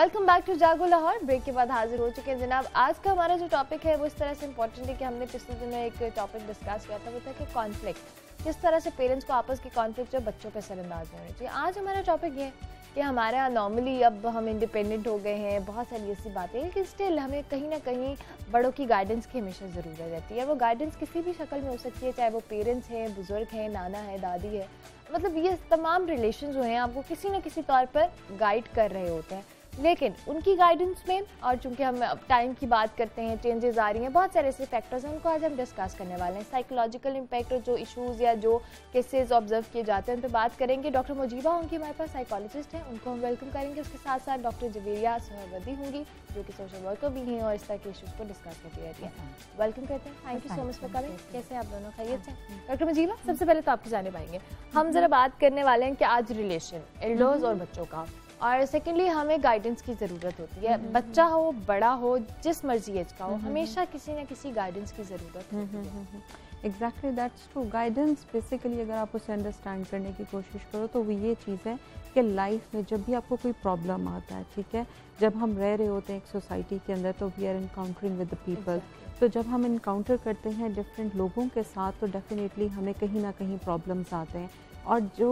Welcome back to जागुल Lahore. Break के बाद हाजिर हो चुके हैं जनाब। आज का हमारा जो टॉपिक है वो इस तरह से इम्पोर्टेंट है कि हमने पिछले दिनों एक टॉपिक डिस्कस किया था, वो था कि कॉन्फ्लिक्ट, किस तरह से पेरेंट्स को आपस के कॉन्फ्लिक्ट जो बच्चों पे सरअंदाज नहीं होने चाहिए। आज हमारा टॉपिक ये कि हमारा नॉर्मली अब हम इंडिपेंडेंट हो गए हैं, बहुत सारी ऐसी बातें हैं, लेकिन स्टिल हमें कहीं ना कहीं बड़ों की गाइडेंस की हमेशा ज़रूरत रहती है। वो गाइडेंस किसी भी शक्ल में हो सकती है, चाहे वो पेरेंट्स हैं, बुज़ुर्ग हैं, नाना है, दादी है, मतलब ये तमाम रिलेशन जो हैं आपको किसी न किसी तौर पर गाइड कर रहे होते हैं। लेकिन उनकी गाइडेंस में, और चूंकि हम अब टाइम की बात करते हैं, चेंजेस आ रही हैं, बहुत सारे ऐसे फैक्टर्स हैं, उनको आज हम डिस्कस करने वाले हैं। साइकोलॉजिकल इम्पैक्ट जो इश्यूज़ या जो केसेस ऑब्जर्व किए जाते हैं उन पर बात करेंगे। डॉक्टर मुजीबा होंगी हमारे पास, साइकोलॉजिस्ट हैं, उनको हम वेलकम करेंगे। उसके साथ साथ डॉक्टर जवेरिया सोहवदी होंगी जो कि सोशल वर्कर भी हैं और इस तरह के इशूज़ को डिस्कस करती रहती हैं। वेलकम करते हैं, thank you so much for coming. कैसे आप दोनों, खैरियत से? डॉक्टर मुजीबा, सबसे पहले तो आपकी जाने पाएंगे, हम ज़रा बात करने वाले हैं कि आज रिलेशन एल्डर्स और बच्चों का, और सेकेंडली हमें गाइडेंस की ज़रूरत होती है। बच्चा हो, बड़ा हो, जिस मर्जी एज का हो, हमेशा किसी ना किसी गाइडेंस की ज़रूरत होती है। Exactly that's true. Guidance basically अगर आप उसे अंडरस्टैंड करने की कोशिश करो तो वो ये चीज़ है कि लाइफ में जब भी आपको कोई प्रॉब्लम आता है, ठीक है, जब हम रह रहे होते हैं एक सोसाइटी के अंदर तो we are encountering with the people, तो जब हम इनकाउंटर करते हैं डिफरेंट लोगों के साथ तो डेफिनेटली हमें कहीं ना कहीं प्रॉब्लम्स आते हैं। और जो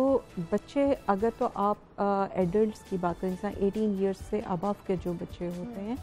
बच्चे, अगर तो आप एडल्ट्स की बात करें, जैसे 18 इयर्स से अबव के जो बच्चे होते हैं,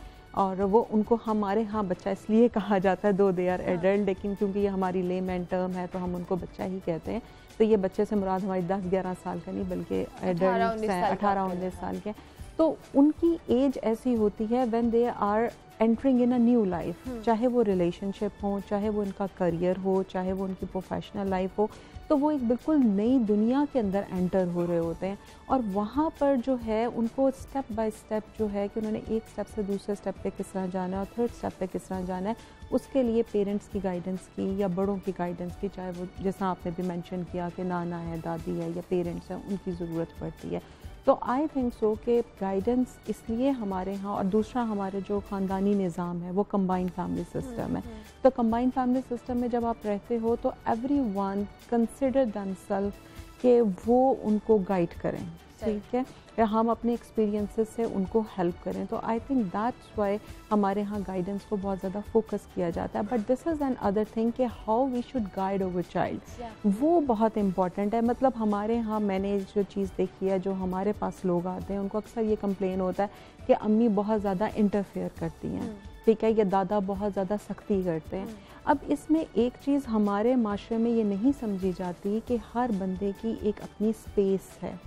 और वो उनको हमारे यहाँ बच्चा इसलिए कहा जाता है, दो दे आर एडल्ट, लेकिन क्योंकि ये हमारी लेमैन टर्म है तो हम उनको बच्चा ही कहते हैं। तो ये बच्चे से मुराद हमारी 10-11 साल का नहीं बल्कि एडल्ट 18-19 साल के, तो उनकी एज ऐसी होती है when they are entering in a new life, चाहे वो रिलेशनशिप हो, चाहे वो उनका करियर हो, चाहे वो उनकी प्रोफेशनल लाइफ हो, तो वो एक बिल्कुल नई दुनिया के अंदर एंटर हो रहे होते हैं। और वहाँ पर जो है उनको स्टेप बाय स्टेप जो है कि उन्होंने एक स्टेप से दूसरे स्टेप पे किस तरह जाना है और थर्ड स्टेप पे किस तरह जाना है, उसके लिए पेरेंट्स की गाइडेंस की या बड़ों की गाइडेंस की, चाहे वो जैसा आपने भी मेंशन किया कि नाना है, दादी है या पेरेंट्स हैं, उनकी ज़रूरत पड़ती है। तो आई थिंक सो कि गाइडेंस इसलिए हमारे यहाँ, और दूसरा हमारे जो ख़ानदानी निज़ाम है वो कंबाइंड फैमिली सिस्टम है, तो कंबाइंड फैमिली सिस्टम में जब आप रहते हो तो एवरी वन कंसिडर देमसेल्फ कि वो उनको गाइड करें, ठीक है, या हम अपने एक्सपीरियंसेस से उनको हेल्प करें। तो आई थिंक दैट्स वाई हमारे यहाँ गाइडेंस को बहुत ज़्यादा फोकस किया जाता है। But this is N other thing कि how we should guide our child, वो बहुत इंपॉर्टेंट है। मतलब हमारे यहाँ मैंने जो चीज़ देखी है, जो हमारे पास लोग आते हैं उनको अक्सर ये कंप्लेन होता है कि अम्मी बहुत ज़्यादा इंटरफेयर करती हैं, ठीक है, या दादा बहुत ज़्यादा सख्ती करते हैं। अब इसमें एक चीज़ हमारे माशरे में ये नहीं समझी जाती कि हर बंदे की एक अपनी स्पेस है,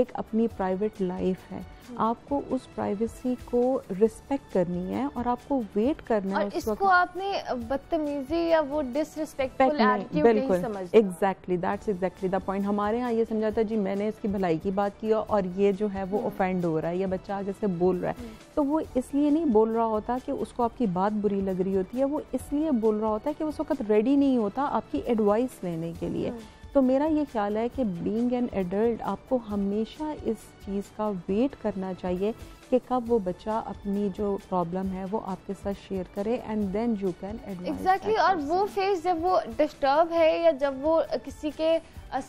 एक अपनी प्राइवेट लाइफ है, आपको उस प्राइवेसी को रिस्पेक्ट करनी है और आपको वेट करना है। और इसको आपने बदतमीजी या वो डिसरिस्पेक्टफुल एटीट्यूड नहीं समझा। Exactly, that's exactly the point. हमारे यहाँ ये समझा था जी मैंने इसकी भलाई की बात की और ये जो है वो ऑफेंड हो रहा है या बच्चा आगे से बोल रहा है, तो वो इसलिए नहीं बोल रहा होता कि उसको आपकी बात बुरी लग रही होती है, वो इसलिए बोल रहा होता है कि उस वक्त रेडी नहीं होता आपकी एडवाइस लेने के लिए। तो मेरा ये ख्याल है कि बीइंग एन एडल्ट आपको हमेशा इस चीज़ का वेट करना चाहिए कि कब वो बच्चा अपनी जो प्रॉब्लम है वो आपके साथ शेयर करे, and then you can advice. Exactly, और वो फेज जब वो डिस्टर्ब है या जब वो किसी के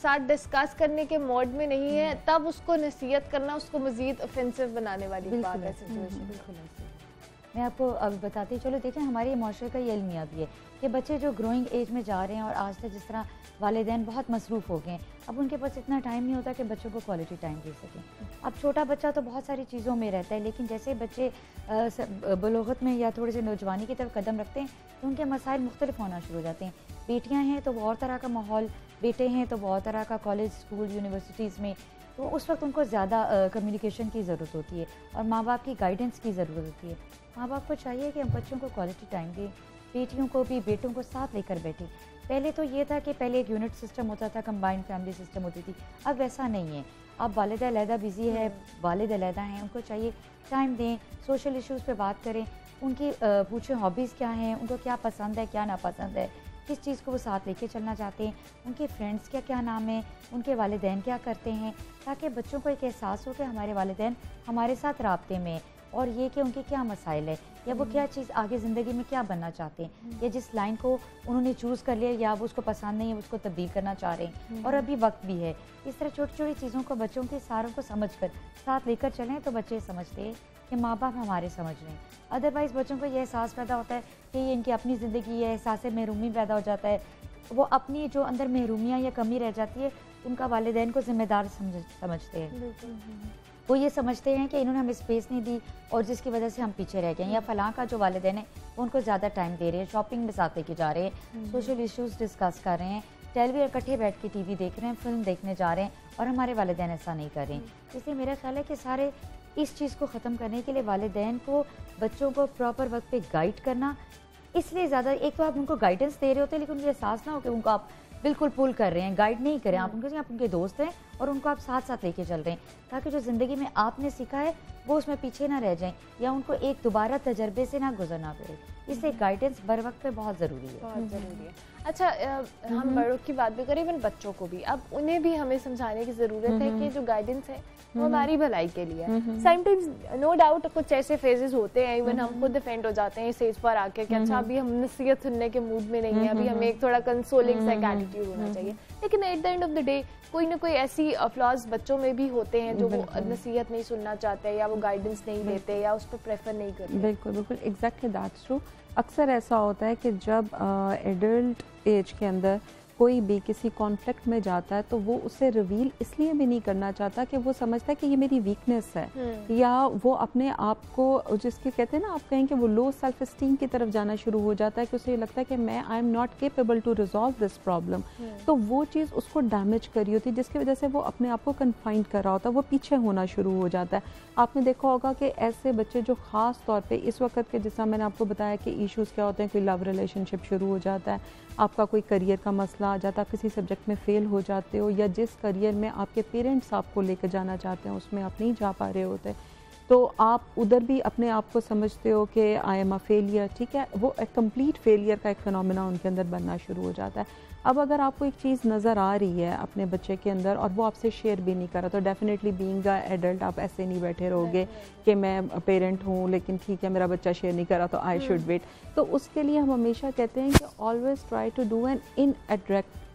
साथ डिस्कस करने के मोड में नहीं है, तब उसको नसीहत करना उसको मज़ीद ऑफेंसिव बनाने वाली बात है सिचुएशन। मैं आपको अब बताती हूँ, चलो देखें हमारे माशरे का ये अलमिया भी है कि बच्चे जो ग्रोइंग एज में जा रहे हैं और आज तक जिस तरह वालिदैन बहुत मसरूफ़ हो गए हैं, अब उनके पास इतना टाइम नहीं होता कि बच्चों को क्वालिटी टाइम दे सकें। अब छोटा बच्चा तो बहुत सारी चीज़ों में रहता है, लेकिन जैसे बच्चे बलोगत में या थोड़े से नौजवानी की तरफ कदम रखते हैं तो उनके मसाइल मुख्तलिफ होना शुरू हो जाते हैं। बेटियाँ हैं तो वो और तरह का माहौल, बेटे हैं तो वो और तरह का कॉलेज, स्कूल, यूनिवर्सिटीज़ में, तो उस वक्त उनको ज़्यादा कम्युनिकेशन की ज़रूरत होती है और माँ बाप की गाइडेंस की ज़रूरत होती है। माँ बाप को चाहिए कि हम बच्चों को क्वालिटी टाइम दें, बेटियों को भी, बेटों को साथ लेकर बैठें। पहले तो ये था कि पहले एक यूनिट सिस्टम होता था, कंबाइंड फैमिली सिस्टम होती थी, अब वैसा नहीं है। अब वालिदा अलहदा बिजी है, वालिद अलहदा हैं, उनको चाहिए टाइम दें, सोशल इश्यूज़ पे बात करें, उनकी पूछें हॉबीज़ क्या हैं, उनको क्या पसंद है, क्या नापसंद है, किस चीज़ को वो साथ लेके चलना चाहते हैं, उनके फ्रेंड्स का क्या नाम है, उनके वालिदैन क्या करते हैं, ताकि बच्चों को एक एहसास हो कि हमारे वालिदैन हमारे साथ राब्ते में हैं। और ये कि उनके क्या मसाइल है या वो क्या चीज़ आगे ज़िंदगी में क्या बनना चाहते हैं या जिस लाइन को उन्होंने चूज़ कर लिया या वो उसको पसंद नहीं है उसको तब्दील करना चाह रहे हैं और अभी वक्त भी है। इस तरह छोटी छोटी चीज़ों को बच्चों के सारों को समझ कर साथ लेकर चलें तो बच्चे समझते हैं कि माँ बाप हमारे समझ रहे हैं। अदरवाइज़ बच्चों को यह एहसास पैदा होता है कि ये इनकी अपनी ज़िंदगी है, एहसास महरूमी पैदा हो जाता है, वो अपनी जो अंदर महरूमियाँ या कमी रह जाती है उनका वालिदैन को जिम्मेदार समझते हैं। वो ये समझते हैं कि इन्होंने हमें स्पेस नहीं दी और जिसकी वजह से हम पीछे रह गए या फलां का जो वालिदैन है वो उनको ज़्यादा टाइम दे रहे हैं, शॉपिंग में साथ लेके जा रहे हैं, सोशल इश्यूज़ डिस्कस कर रहे हैं, टेलीविज़न इकट्ठे बैठ के टीवी देख रहे हैं, फिल्म देखने जा रहे हैं और हमारे वालिदैन ऐसा नहीं कर रहे हैं। इसलिए मेरा ख्याल है कि सारे इस चीज़ को ख़त्म करने के लिए वालिदैन को बच्चों को प्रॉपर वक्त पे गाइड करना, इसलिए ज़्यादा एक तो आप उनको गाइडेंस दे रहे होते हैं लेकिन उनको एहसास ना हो कि उनको आप बिल्कुल पुल कर रहे हैं, गाइड नहीं करें आप उनको, आप उनके दोस्त हैं और उनको आप साथ साथ लेके चल रहे हैं ताकि जो ज़िंदगी में आपने सीखा है वो उसमें पीछे ना रह जाएं या उनको एक दोबारा तजर्बे से ना गुजरना पड़े। इसलिए गाइडेंस बर वक्त पे बहुत ज़रूरी है, बहुत ज़रूरी है। अच्छा, हम बड़ों की बात भी करें, इवन बच्चों को भी, अब उन्हें भी हमें समझाने की ज़रूरत है कि जो गाइडेंस है वो हमारी भलाई के लिए है। समटाइम्स नो डाउट कुछ ऐसे फेजेस होते हैं, इवन हम खुद डिफेंड हो जाते हैं स्टेज पर आके कि अच्छा अभी हम नसीहत सुनने के मूड में नहीं है, अभी हमें एक थोड़ा कंसोलिंग सा एटीट्यूड होना चाहिए, लेकिन at the end of the day कोई ना कोई ऐसी फ्लॉज बच्चों में भी होते हैं जो वो नसीहत नहीं सुनना चाहते या वो गाइडेंस नहीं लेते या उस पर प्रेफर नहीं करते। बिल्कुल बिल्कुल एग्जैक्टली दैट्स ट्रू। अक्सर ऐसा होता है कि जब एडल्ट एज के अंदर कोई भी किसी कॉन्फ्लिक्ट में जाता है तो वो उसे रिवील इसलिए भी नहीं करना चाहता कि वो समझता है कि ये मेरी वीकनेस है या वो अपने आप को जिसके कहते हैं ना, आप कहें कि वो लो सेल्फ एस्टीम की तरफ जाना शुरू हो जाता है कि उसे ये लगता है कि मैं I am not capable to resolve this problem, तो वो चीज़ उसको डैमेज करी होती है जिसकी वजह से वो अपने आप को कन्फाइंड कर रहा होता है, वो पीछे होना शुरू हो जाता है। आपने देखा होगा कि ऐसे बच्चे जो ख़ास तौर पर इस वक्त के, जैसा मैंने आपको बताया कि इशूज़ क्या होते हैं, कोई लव रिलेशनशिप शुरू हो जाता है, आपका कोई करियर का मसला आ जाता है, किसी सब्जेक्ट में फ़ेल हो जाते हो या जिस करियर में आपके पेरेंट्स आपको लेकर जाना चाहते हैं उसमें आप नहीं जा पा रहे होते, तो आप उधर भी अपने आप को समझते हो कि आई एम अ फेलियर, ठीक है, वो एक कंप्लीट फेलियर का एक फिनोमेना उनके अंदर बनना शुरू हो जाता है। अब अगर आपको एक चीज़ नज़र आ रही है अपने बच्चे के अंदर और वो आपसे शेयर भी नहीं कर रहा, तो डेफिनेटली बीइंग अ एडल्ट आप ऐसे नहीं बैठे रहोगे कि मैं पेरेंट हूँ लेकिन ठीक है मेरा बच्चा शेयर नहीं कर रहा तो आई शुड वेट। तो उसके लिए हम हमेशा कहते हैं कि always try to do an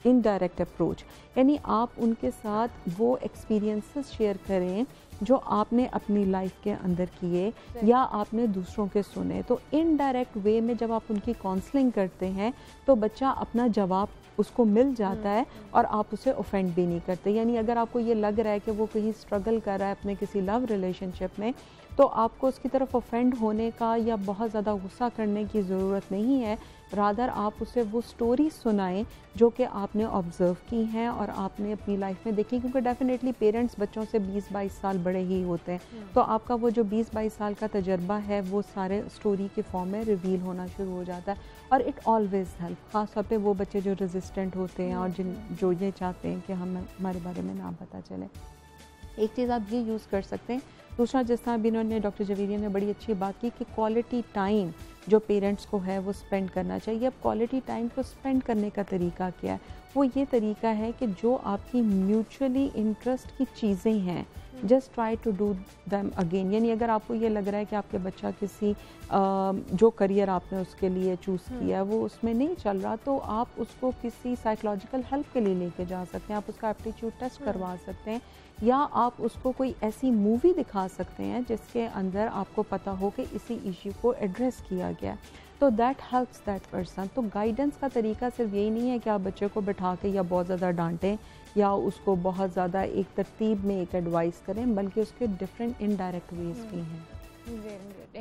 indirect approach, यानी आप उनके साथ वो एक्सपीरियंसेस शेयर करें जो आपने अपनी लाइफ के अंदर किए या आपने दूसरों के सुने, तो इनडायरेक्ट वे में जब आप उनकी काउंसलिंग करते हैं तो बच्चा अपना जवाब उसको मिल जाता है और आप उसे ऑफेंड भी नहीं करते। यानी अगर आपको ये लग रहा है कि वो कहीं स्ट्रगल कर रहा है अपने किसी लव रिलेशनशिप में, तो आपको उसकी तरफ ऑफेंड होने का या बहुत ज़्यादा गुस्सा करने की ज़रूरत नहीं है, रादर आप उसे वो स्टोरी सुनाएं जो कि आपने ऑब्ज़र्व की हैं और आपने अपनी लाइफ में देखी, क्योंकि डेफिनेटली पेरेंट्स बच्चों से 20-22 साल बड़े ही होते हैं, तो आपका वो जो 20-22 साल का तजर्बा है वो सारे स्टोरी के फॉर्म में रिवील होना शुरू हो जाता है और इट ऑलवेज़ हेल्प, ख़ासतौर पे वो बच्चे जो रेजिस्टेंट होते हैं और जिन जो ये चाहते हैं कि हम हमारे बारे में ना पता चले। एक चीज़ आप ये यूज़ कर सकते हैं। दूसरा, जिस तरह अभी इन्होंने डॉक्टर जवेरिया ने बड़ी अच्छी बात की कि क्वालिटी टाइम जो पेरेंट्स को है वो स्पेंड करना चाहिए। अब क्वालिटी टाइम को स्पेंड करने का तरीका क्या है? वो ये तरीका है कि जो आपकी म्यूचुअली इंटरेस्ट की चीज़ें हैं just try to do them again. यानी अगर आपको ये लग रहा है कि आपके बच्चा किसी जो करियर आपने उसके लिए चूज़ किया वो उसमें नहीं चल रहा, तो आप उसको किसी साइकोलॉजिकल हेल्प के लिए लेके जा सकते हैं, आप उसका एप्टीट्यूड टेस्ट करवा सकते हैं या आप उसको कोई ऐसी मूवी दिखा सकते हैं जिसके अंदर आपको पता हो कि इसी इश्यू को एड्रेस किया गया, तो दैट हेल्प्स दैट पर्सन। तो गाइडेंस का तरीका सिर्फ यही नहीं है कि आप बच्चे को बैठा के या बहुत ज़्यादा डांटें या उसको बहुत ज़्यादा एक तरतीब में एक एडवाइस करें, बल्कि उसके डिफरेंट इनडायरेक्ट वेज भी हैं।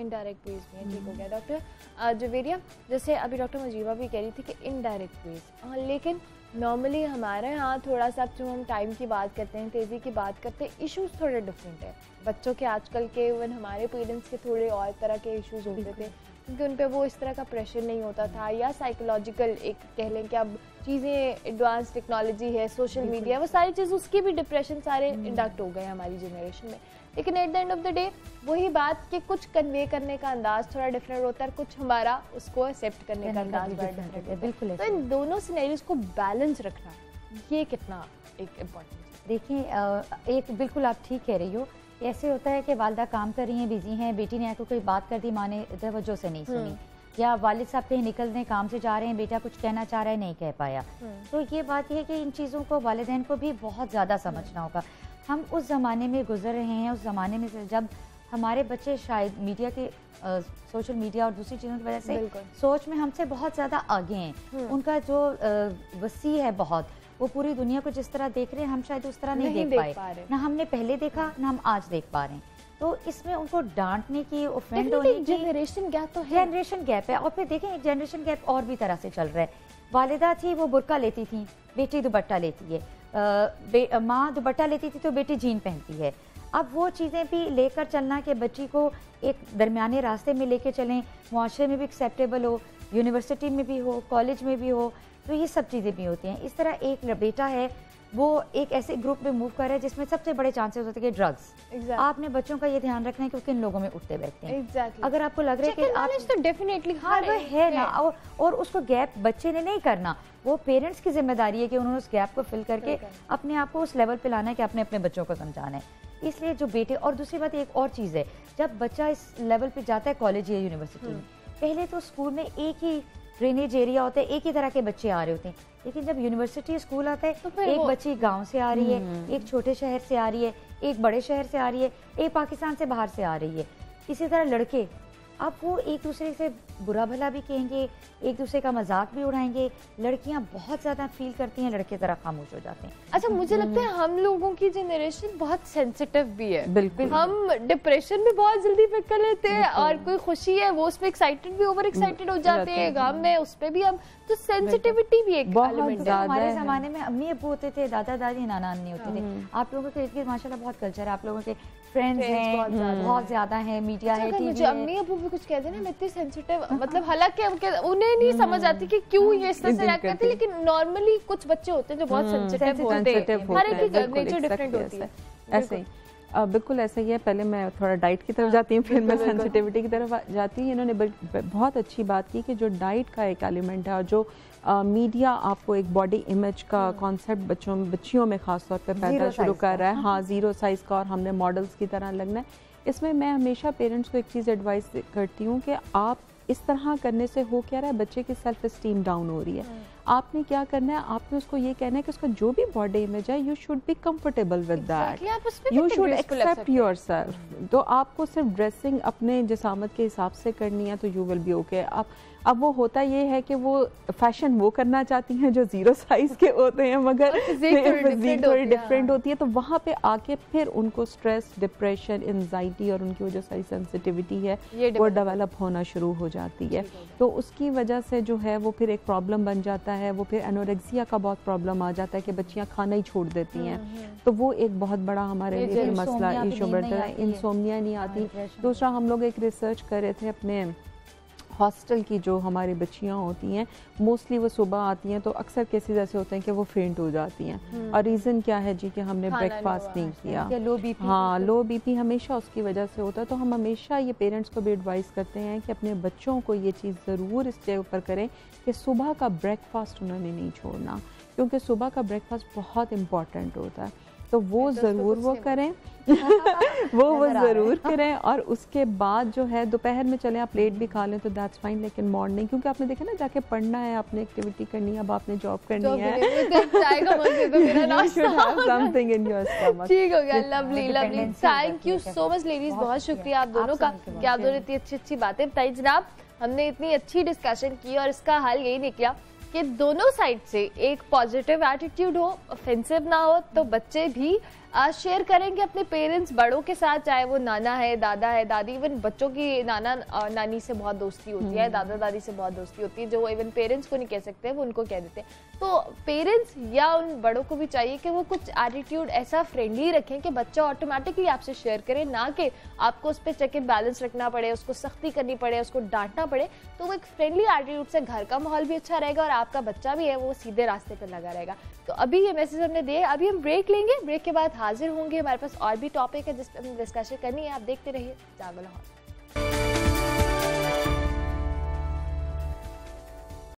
इनडायरेक्ट वेज में ठीक हो गया डॉक्टर जवेरिया, जैसे अभी डॉक्टर मुजीबा भी कह रही थी कि इनडायरेक्ट वेज, लेकिन नॉर्मली हमारे यहाँ थोड़ा सा जो हम टाइम की बात करते हैं, तेज़ी की बात करते हैं, इश्यूज़ थोड़े डिफरेंट है बच्चों के आजकल के, इवन हमारे पेरेंट्स के थोड़े और तरह के इश्यूज़ होते थे क्योंकि उन पर वो इस तरह का प्रेशर नहीं होता था या साइकोलॉजिकल एक कह लें कि अब चीज़ें एडवांस टेक्नोलॉजी है, सोशल मीडिया, वो सारी चीज़ उसकी भी डिप्रेशन सारे इंडक्ट हो गए हमारी जनरेशन में। लेकिन at the end of the day वही बात कि कुछ कन्वे करने का अंदाज थोड़ा डिफरेंट होता है और कुछ हमारा उसको एक्सेप्ट करने का अंदाज बड़ा डिफरेंट है। बिल्कुल, तो इन दोनों सिनेरियोज को बैलेंस रखना ये कितना एक इम्पोर्टेंट। देखिए एक बिल्कुल आप ठीक कह रही हो ऐसे होता है कि वालदा काम कर रही हैं, बिजी हैं, बेटी ने आकर कोई बात कर दी, माँ ने तवज्जो से नहीं सुनी, या वालिद साहब कहीं निकल रहे हैं, काम से जा रहे हैं, बेटा कुछ कहना चाह रहा है, नहीं कह पाया। तो ये बात यह है कि इन चीज़ों को वालिदैन को भी बहुत ज़्यादा समझना होगा। हम उस ज़माने में गुजर रहे हैं, उस ज़माने में जब हमारे बच्चे शायद मीडिया के सोशल मीडिया और दूसरी चीज़ों की वजह से सोच में हमसे बहुत ज़्यादा आगे हैं, उनका जो वसी है बहुत, वो पूरी दुनिया को जिस तरह देख रहे हैं हम शायद उस तरह नहीं देख पाए, ना हमने पहले देखा ना हम आज देख पा रहे हैं। तो इसमें उनको डांटने की, ऑफेंड होने की, जनरेशन गैप तो है, जनरेशन गैप है। और फिर देखें एक जनरेशन गैप और भी तरह से चल रहा है। वालिदा थी वो बुर्का लेती थी, बेटी दुपट्टा लेती है, माँ दुपट्टा लेती थी तो बेटी जीन पहनती है। अब वो चीज़ें भी लेकर चलना कि बच्ची को एक दरमियाने रास्ते में लेके चलें, मुआशरे में भी एक्सेप्टेबल हो, यूनिवर्सिटी में भी हो, कॉलेज में भी हो, तो ये सब चीज़ें भी होती हैं। इस तरह एक बेटा है वो एक ऐसे ग्रुप में मूव कर रहा है जिसमें सबसे बड़े चांसेस होते हैं कि ड्रग्स। Exactly. आपने बच्चों का ये ध्यान रखना है कि किन लोगों में उठते बैठते हैं। Exactly. अगर आपको लग रहा है कि आप तो डेफिनेटली हाँ वो है ना, और उसको गैप बच्चे ने नहीं करना, वो पेरेंट्स की जिम्मेदारी है कि उन्होंने उस गैप को फिल करके अपने आप को उस लेवल पे लाना है कि आपने अपने बच्चों को समझाना है। इसलिए जो बेटे, और दूसरी बात एक और चीज़ है, जब बच्चा इस लेवल पे जाता है कॉलेज या यूनिवर्सिटी में, पहले तो स्कूल में एक ही ड्रेनेज एरिया होता है, एक ही तरह के बच्चे आ रहे होते हैं, लेकिन जब यूनिवर्सिटी स्कूल आता है तो एक बच्ची गांव से आ रही है, एक छोटे शहर से आ रही है, एक बड़े शहर से आ रही है, एक पाकिस्तान से बाहर से आ रही है। इसी तरह लड़के, अब वो एक दूसरे से बुरा भला भी कहेंगे, एक दूसरे का मजाक भी उड़ाएंगे। लड़कियां बहुत ज़्यादा फील करती हैं, लड़के तरह खामोश हो जाते हैं। अच्छा, मुझे लगता है हम लोगों की जनरेशन बहुत सेंसिटिव भी है। बिल्कुल, हम डिप्रेशन में बहुत जल्दी फिट कर लेते हैं, और कोई खुशी है वो उसमें एक्साइटेड भी, ओवर एक्साइटेड हो जाते हैं, गम में उस पर भी हम, तो सेंसिटिविटी भी एक एलिमेंट है। हमारे ज़माने में अम्मी अबू होते थे, दादा दादी नाना नानी होते थे। आप लोगों के माशाल्लाह बहुत कल्चर है, आप लोगों के फ्रेंड्स हैं बहुत ज़्यादा है, मीडिया है, टीवी है। कुछ कह देना मैं इतनी सेंसिटिव, मतलब हालांकि उन्हें नहीं समझ आती कि क्यों ये इस तरह से रिएक्ट करते हैं, लेकिन नॉर्मली कुछ बच्चे होते हैं जो बहुत सेंसिटिव होते हैं, हर एक की नेचर डिफरेंट होती है। ऐसे ही बिल्कुल ऐसा ही है। पहले मैं थोड़ा डाइट की तरफ जाती हूँ, फिर मैं सेंसिटिविटी की तरफ जाती हूँ। इन्होंने बहुत अच्छी बात की कि जो डाइट का एक एलिमेंट है, और जो मीडिया आपको एक बॉडी इमेज का कॉन्सेप्ट बच्चियों में खासतौर पर पैदा शुरू कर रहा है, हाँ, जीरो साइज का, और हमने मॉडल्स की तरह लगना है। इसमें मैं हमेशा पेरेंट्स को एक चीज़ एडवाइस करती हूँ कि आप इस तरह करने से हो क्या रहा है, बच्चे की सेल्फ इस्टीम डाउन हो रही है। आपने क्या करना है, आपने उसको ये कहना है कि उसका जो भी बॉडी इमेज है, you should be comfortable with that, you should accept yourself. तो आपको सिर्फ ड्रेसिंग अपने जिसामत के हिसाब से करनी है, तो यू विल बी ओके। अब वो होता ये है कि वो फैशन वो करना चाहती हैं जो जीरो साइज के होते हैं, मगर फिजिक थोड़ी डिफरेंट होती है, तो वहाँ पे आके फिर उनको स्ट्रेस, डिप्रेशन, एंजाइटी और उनकी वो जो सारी सेंसिटिविटी है वो डेवलप होना शुरू हो जाती है। तो उसकी वजह से जो है वो फिर एक प्रॉब्लम बन जाता है, वो फिर एनोरेक्सिया का बहुत प्रॉब्लम आ जाता है कि बच्चियाँ खाना ही छोड़ देती हैं, तो वो एक बहुत बड़ा हमारे लिए मसला इशू बढ़ता है। इंसोम्निया नहीं आती। दूसरा, हम लोग एक रिसर्च कर रहे थे अपने हॉस्टल की, जो हमारी बच्चियां होती हैं मोस्टली वो सुबह आती हैं, तो अक्सर केसेस ऐसे होते हैं कि वो फेंट हो जाती हैं, और रीज़न क्या है जी कि हमने ब्रेकफास्ट नहीं किया, लो बीपी। हाँ, लो बीपी हमेशा उसकी वजह से होता है। तो हम हमेशा ये पेरेंट्स को भी एडवाइस करते हैं कि अपने बच्चों को ये चीज़ ज़रूर इसके ऊपर करें कि सुबह का ब्रेकफास्ट उन्होंने नहीं छोड़ना, क्योंकि सुबह का ब्रेकफास्ट बहुत इम्पॉर्टेंट होता है। तो वो ज़रूर वो करें, वो ज़रूर करें, और उसके बाद जो है दोपहर में चलें, आप लेट भी खा लें तो दैट्स फाइन, लेकिन मॉर्निंग, क्योंकि आपने देखा ना, जाके पढ़ना है, आपने एक्टिविटी करनी है, अब आपने जॉब करनी है। Lovely lovely, thank you so much ladies, बहुत शुक्रिया आप दोनों का कि आप दोनों इतनी अच्छी अच्छी बातें बताई। जनाब, हमने इतनी अच्छी डिस्कशन की, और इसका हल यही निकला कि दोनों साइड से एक पॉजिटिव एटीट्यूड हो, ऑफेंसिव ना हो, तो बच्चे भी शेयर करेंगे अपने पेरेंट्स, बड़ों के साथ, चाहे वो नाना है, दादा है, दादी। इवन बच्चों की नाना नानी से बहुत दोस्ती होती है, दादा दादी से बहुत दोस्ती होती है, जो इवन पेरेंट्स को नहीं कह सकते वो उनको कह देते हैं। तो पेरेंट्स या उन बड़ों को भी चाहिए कि वो कुछ एटीट्यूड ऐसा फ्रेंडली रखें कि बच्चा ऑटोमेटिकली आपसे शेयर करे, ना कि आपको उस पर चेक एंड बैलेंस रखना पड़े, उसको सख्ती करनी पड़े, उसको डांटना पड़े। तो वो एक फ्रेंडली एटीट्यूड से घर का माहौल भी अच्छा रहेगा, और आपका बच्चा भी है वो सीधे रास्ते पर लगा रहेगा। तो अभी ये मैसेज हमने दिए, अभी हम ब्रेक लेंगे, ब्रेक के बाद हाजिर होंगे, हमारे पास और भी टॉपिक है जिस पर हमें डिस्कशन करनी है। आप देखते रहिए जागुल लाहौर।